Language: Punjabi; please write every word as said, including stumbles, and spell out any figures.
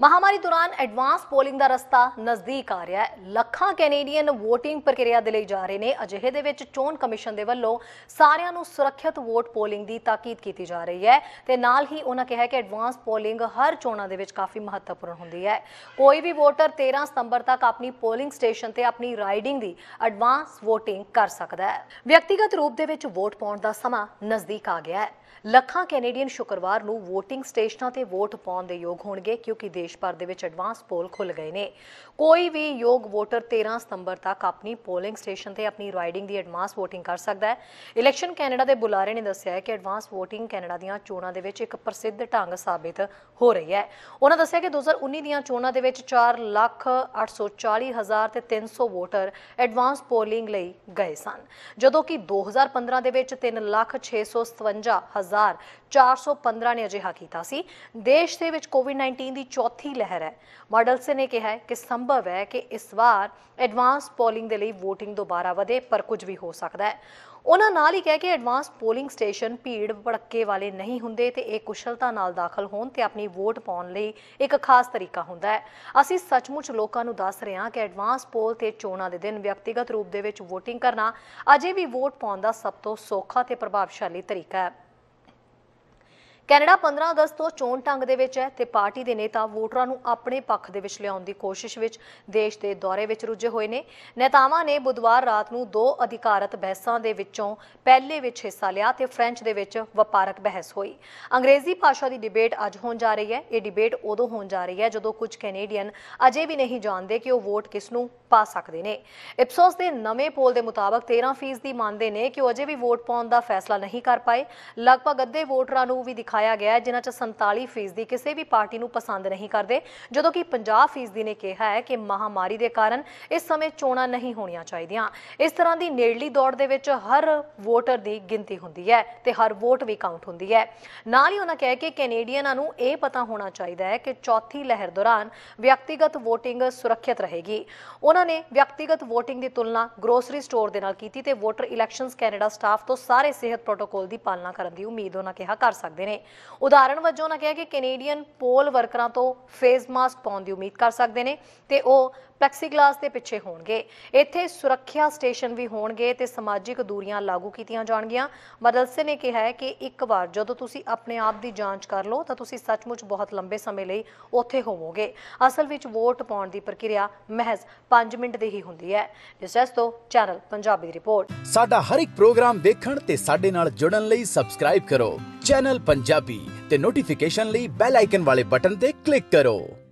ਮਹਾਮਾਰੀ ਦੌਰਾਨ ਐਡਵਾਂਸ ਪੋਲਿੰਗ ਦਾ ਰਸਤਾ ਨਜ਼ਦੀਕ ਆ ਰਿਹਾ ਹੈ। ਲੱਖਾਂ ਕੈਨੇਡੀਅਨ ਵੋਟਿੰਗ ਪ੍ਰਕਿਰਿਆ ਦੇ ਲਈ ਜਾ ਰਹੇ ਨੇ। ਅਜਿਹੇ ਦੇ ਵਿੱਚ ਚੋਣ ਕਮਿਸ਼ਨ ਦੇ ਵੱਲੋਂ ਸਾਰਿਆਂ ਨੂੰ ਸੁਰੱਖਿਅਤ ਵੋਟ ਪੋਲਿੰਗ ਦੀ ਤਾਕੀਦ ਕੀਤੀ ਜਾ ਰਹੀ ਹੈ ਤੇ ਨਾਲ ਹੀ ਉਹਨਾਂ ਕਿਹਾ ਕਿ ਐਡਵਾਂਸ ਪੋਲਿੰਗ ਹਰ ਚੋਣਾਂ ਦੇ ਵਿੱਚ ਕਾਫੀ ਮਹੱਤਵਪੂਰਨ ਹੁੰਦੀ ਹੈ। ਕੋਈ ਵੀ ਵੋਟਰ ਤੇਰਾਂ ਸਤੰਬਰ ਤੱਕ ਆਪਣੀ ਪੋਲਿੰਗ ਸਟੇਸ਼ਨ ਤੇ ਆਪਣੀ ਰਾਈਡਿੰਗ ਦੀ ਐਡਵਾਂਸ ਵੋਟਿੰਗ ਕਰ ਸਕਦਾ ਹੈ। ਵਿਅਕਤੀਗਤ ਰੂਪ ਦੇ ਵਿੱਚ ਵੋਟ ਪਾਉਣ ਦਾ ਸਮਾਂ ਨਜ਼ਦੀਕ ਆ ਗਿਆ ਹੈ। ਲੱਖਾਂ ਕੈਨੇਡੀਅਨ ਸ਼ੁੱਕਰਵਾਰ ਨੂੰ ਵੋਟਿੰਗ ਸਟੇਸ਼ਨਾਂ ਤੇ ਵੋਟ ਪਾਉਣ ਦੇ ਯੋਗ ਹੋਣਗੇ ਕਿਉਂਕਿ ਦੇਸ਼ ਭਰ ਦੇ ਵਿੱਚ ਐਡਵਾਂਸ ਪੋਲ ਖੁੱਲ ਗਏ ਨੇ। ਕੋਈ ਵੀ ਯੋਗ ਵੋਟਰ ਤੇਰਾਂ ਸਤੰਬਰ ਤੱਕ ਆਪਣੀ ਪੋਲਿੰਗ ਸਟੇਸ਼ਨ ਤੇ ਆਪਣੀ ਰਾਈਡਿੰਗ ਦੀ ਐਡਵਾਂਸ ਵੋਟਿੰਗ ਕਰ ਸਕਦਾ ਹੈ। ਇਲੈਕਸ਼ਨ ਕੈਨੇਡਾ ਦੇ ਬੁਲਾਰੇ ਨੇ ਦੱਸਿਆ ਹੈ ਕਿ ਐਡਵਾਂਸ ਵੋਟਿੰਗ ਕੈਨੇਡਾ ਦੀਆਂ ਚੋਣਾਂ ਦੇ ਵਿੱਚ ਇੱਕ ਪ੍ਰਸਿੱਧ ਢੰਗ ਸਾਬਿਤ ਹੋ ਰਹੀ ਹੈ। ਉਹਨਾਂ ਦੱਸਿਆ ਕਿ ਦੋ ਹਜ਼ਾਰ ਉੱਨੀ ਦੀਆਂ ਚੋਣਾਂ ਦੇ ਵਿੱਚ ਚਾਰ ਲੱਖ ਅੱਠ ਸੌ ਚਾਲੀ ਹਜ਼ਾਰ ਤੇ ਤਿੰਨ ਸੌ ਵੋਟਰ ਐਡਵਾਂਸ ਪੋਲਿੰਗ ਲਈ ਗਏ ਸਨ, ਜਦੋਂ ਕਿ ਦੋ ਹਜ਼ਾਰ ਪੰਦਰਾਂ ਦੇ ਵਿੱਚ ਤਿੰਨ ਲੱਖ ਛੇ ਸੌ ਸਤਵੰਜਾ ਹਜ਼ਾਰ ਚਾਰ ਸੌ ਪੰਦਰਾਂ ਨੇ ਅਜਿਹਾ ਕੀਤਾ ਸੀ। ਦੇਸ਼ ਦੇ ਵਿੱਚ ਕੋਵਿਡ ਉੱਨੀ ਦੀ ਚੌਥੀ ਲਹਿਰ ਹੈ। ਮਾਡਲਸੇ ਨੇ ਕਿਹਾ ਕਿ ਸੰਭਵ ਹੈ ਕਿ ਇਸ ਵਾਰ ਐਡਵਾਂਸ ਪੋਲਿੰਗ ਦੇ ਲਈ ਵੋਟਿੰਗ ਦੁਬਾਰਾ ਵਧੇ, ਪਰ ਕੁਝ ਵੀ ਹੋ ਸਕਦਾ ਹੈ। ਉਹਨਾਂ ਨਾਲ ਹੀ ਕਹਿ ਕੇ ਐਡਵਾਂਸ ਪੋਲਿੰਗ ਸਟੇਸ਼ਨ ਭੀੜ ਭੜੱਕੇ ਵਾਲੇ ਨਹੀਂ ਹੁੰਦੇ ਤੇ ਇਹ ਕੁਸ਼ਲਤਾ ਨਾਲ ਦਾਖਲ ਹੋਣ ਤੇ ਆਪਣੀ ਵੋਟ ਪਾਉਣ ਲਈ ਇੱਕ ਖਾਸ ਤਰੀਕਾ ਹੁੰਦਾ ਹੈ। ਅਸੀਂ ਸੱਚਮੁੱਚ ਲੋਕਾਂ ਨੂੰ ਦੱਸ ਰਹੇ ਹਾਂ ਕਿ ਐਡਵਾਂਸ ਪੋਲ ਤੇ ਚੋਣਾਂ ਦੇ ਦਿਨ ਵਿਅਕਤੀਗਤ ਰੂਪ ਦੇ ਵਿੱਚ ਵੋਟਿੰਗ ਕਰਨਾ ਅਜੇ ਵੀ ਵੋਟ ਪਾਉਣ ਦਾ ਸਭ ਤੋਂ ਸੌਖਾ ਤੇ ਪ੍ਰਭਾਵਸ਼ਾਲੀ ਤਰੀਕਾ ਹੈ। ਕੈਨੇਡਾ ਪੰਦਰਾਂ ਅਗਸਤ ਤੋਂ ਚੋਣ ਢੰਗ ਦੇ ਵਿੱਚ ਹੈ ਤੇ ਪਾਰਟੀ ਦੇ ਨੇਤਾ ਵੋਟਰਾਂ ਨੂੰ ਆਪਣੇ ਪੱਖ ਦੇ ਵਿੱਚ ਲਿਆਉਣ ਦੀ ਕੋਸ਼ਿਸ਼ ਵਿੱਚ ਦੇਸ਼ ਦੇ ਦੌਰੇ ਵਿੱਚ ਰੁੱਝੇ ਹੋਏ ਨੇ। ਨੇਤਾਵਾਂ ਨੇ ਬੁੱਧਵਾਰ ਰਾਤ ਨੂੰ ਦੋ ਅਧਿਕਾਰਤ ਬਹਿਸਾਂ ਦੇ ਵਿੱਚੋਂ ਪਹਿਲੇ ਵਿੱਚ ਹਿੱਸਾ ਲਿਆ ਤੇ ਫ੍ਰੈਂਚ ਦੇ ਵਿੱਚ ਵਪਾਰਕ ਬਹਿਸ ਹੋਈ। ਅੰਗਰੇਜ਼ੀ ਭਾਸ਼ਾ ਦੀ ਡਿਬੇਟ ਅੱਜ ਹੋਣ ਜਾ ਰਹੀ ਹੈ। ਇਹ ਡਿਬੇਟ ਉਦੋਂ ਹੋਣ ਜਾ ਰਹੀ ਹੈ ਜਦੋਂ ਕੁਝ ਕੈਨੇਡੀਅਨ ਅਜੇ ਵੀ ਨਹੀਂ ਜਾਣਦੇ ਕਿ ਉਹ ਵੋਟ ਕਿਸ ਨੂੰ ਪਾ ਸਕਦੇ ਨੇ। ਇਪਸੋਸ ਦੇ ਨਵੇਂ ਪੋਲ ਦੇ ਮੁਤਾਬਕ ਤੇਰਾਂ ਫੀਸਦੀ ਮੰਨਦੇ ਨੇ ਕਿ ਉਹ ਅਜੇ ਵੀ ਵੋਟ ਪਾਉਣ ਦਾ ਫੈਸਲਾ ਨਹੀਂ ਕਰ ਪਾਏ। ਲਗਭਗ ਅੱਧੇ ਵੋਟਰਾਂ ਨੂੰ ਵੀ ਦਿਖਾਇਆ ਗਿਆ ਜਿਨ੍ਹਾਂ ਚ ਸੰਤਾਲੀ ਫੀਸਦੀ ਕਿਸੇ ਵੀ ਪਾਰਟੀ ਨੂੰ ਪਸੰਦ ਨਹੀਂ ਕਰਦੇ, ਜਦੋਂ ਕਿ ਪੰਜਾਹ ਫੀਸਦੀ ਨੇ ਕਿਹਾ ਹੈ ਕਿ ਮਹਾਮਾਰੀ ਦੇ ਕਾਰਨ ਇਸ ਸਮੇਂ ਚੋਣਾਂ ਨਹੀਂ ਹੋਣੀਆਂ ਚਾਹੀਦੀਆਂ। ਇਸ ਤਰ੍ਹਾਂ ਦੀ ਨੇੜਲੀ ਦੌੜ ਦੇ ਵਿੱਚ ਹਰ ਵੋਟਰ ਦੀ ਗਿਣਤੀ ਹੁੰਦੀ ਹੈ ਤੇ ਹਰ ਵੋਟ ਵੀ ਕਾਊਂਟ ਹੁੰਦੀ ਹੈ। ਨਾਲ ਹੀ ਉਹਨਾਂ ਕਹਿ ਕੇ ਕੈਨੇਡੀਅਨਾਂ ਨੂੰ ਇਹ ਪਤਾ ਹੋਣਾ ਚਾਹੀਦਾ ਹੈ ਕਿ ਚੌਥੀ ਲਹਿਰ ਦੌਰਾਨ ਵਿਅਕਤੀਗਤ ਵੋਟਿੰਗ ਸੁਰੱਖਿਅਤ ਰਹੇਗੀ। ਉਹਨਾਂ ਨੇ ਵਿਅਕਤੀਗਤ ਵੋਟਿੰਗ ਦੀ ਤੁਲਨਾ ਗਰੋਸਰੀ ਸਟੋਰ ਦੇ ਨਾਲ ਕੀਤੀ ਤੇ ਵੋਟਰ ਇਲੈਕਸ਼ਨਸ ਕੈਨੇਡਾ ਸਟਾਫ ਤੋਂ ਸਾਰੇ ਸਿਹਤ ਪ੍ਰੋਟੋਕੋਲ ਦੀ ਪਾਲਣਾ ਕਰਨ ਦੀ ਉਮੀਦ ਉਹਨਾਂ ਕਿਹਾ ਕਰ ਸਕਦੇ ਨੇ। ਉਦਾਹਰਣ ਵਜੋਂ ਉਹਨਾਂ ਕਿਹਾ ਕਿ ਕੈਨੇਡੀਅਨ ਪੋਲ ਵਰਕਰਾਂ ਤੋਂ ਫੇਸ ਮਾਸਕ ਪਾਉਣ ਦੀ ਉਮੀਦ ਕਰ ਸਕਦੇ ਨੇ ਤੇ ਉਹ ਪਲੈਕਸੀਗਲਾਸ ਦੇ ਪਿੱਛੇ ਹੋਣਗੇ। ਇੱਥੇ ਸੁਰੱਖਿਆ ਸਟੇਸ਼ਨ ਵੀ ਹੋਣਗੇ ਤੇ ਸਮਾਜਿਕ ਦੂਰੀਆਂ ਲਾਗੂ ਕੀਤੀਆਂ ਜਾਣਗੀਆਂ। ਮਦਲਸੇ ਨੇ ਕਿਹਾ ਹੈ ਕਿ ਇੱਕ ਵਾਰ ਜਦੋਂ ਤੁਸੀਂ ਆਪਣੇ ਆਪ ਦੀ ਜਾਂਚ ਕਰ ਲਓ ਤਾਂ ਤੁਸੀਂ ਸੱਚਮੁੱਚ ਬਹੁਤ ਲੰਬੇ ਸਮੇਂ ਲਈ ਉੱਥੇ ਹੋਵੋਗੇ। ਅਸਲ ਵਿੱਚ ਵੋਟ ਪਾਉਣ ਦੀ ਪ੍ਰਕਿਰਿਆ ਮਹਿਜ਼ ਪੰਜ ਮਿੰਟ ਦੀ ਹੀ ਹੁੰਦੀ ਹੈ। ਇਸ ਤੋਂ ਚੈਨਲ ਪੰਜਾਬੀ ਦੀ ਰਿਪੋਰਟ। ਸਾਡਾ ਹਰ ਇੱਕ ਪ੍ਰੋਗਰਾਮ ਦੇਖਣ ਤੇ ਸਾਡੇ ਨਾਲ ਜੁੜਨ ਲਈ ਸਬਸਕ੍ਰਾਈਬ ਕਰੋ ਚੈਨਲ ਪੰਜਾਬੀ ਤੇ ਨੋਟੀਫਿਕੇਸ਼ਨ ਲਈ ਬੈਲ ਆਈਕਨ ਵਾਲੇ ਬਟਨ ਤੇ ਕਲਿੱਕ ਕਰੋ।